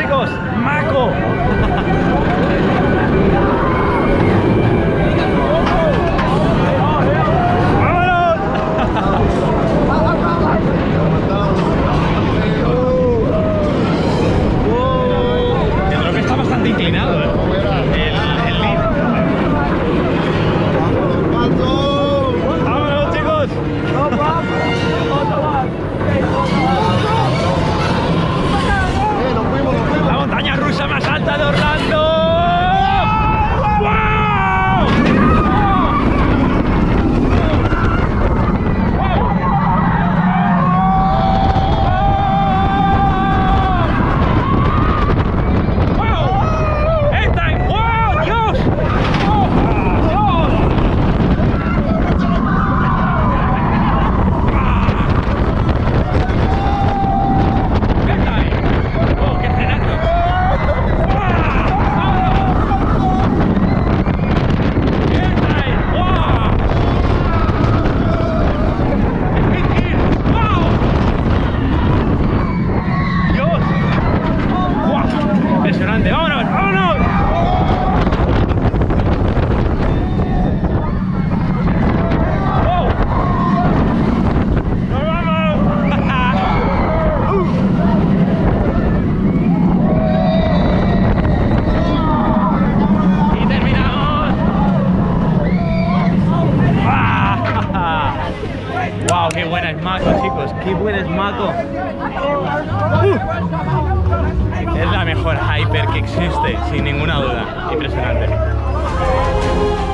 chicos, Mako. Wow, qué buena es Mako, chicos, qué buena es Mako. Es la mejor hyper que existe, sin ninguna duda. Impresionante.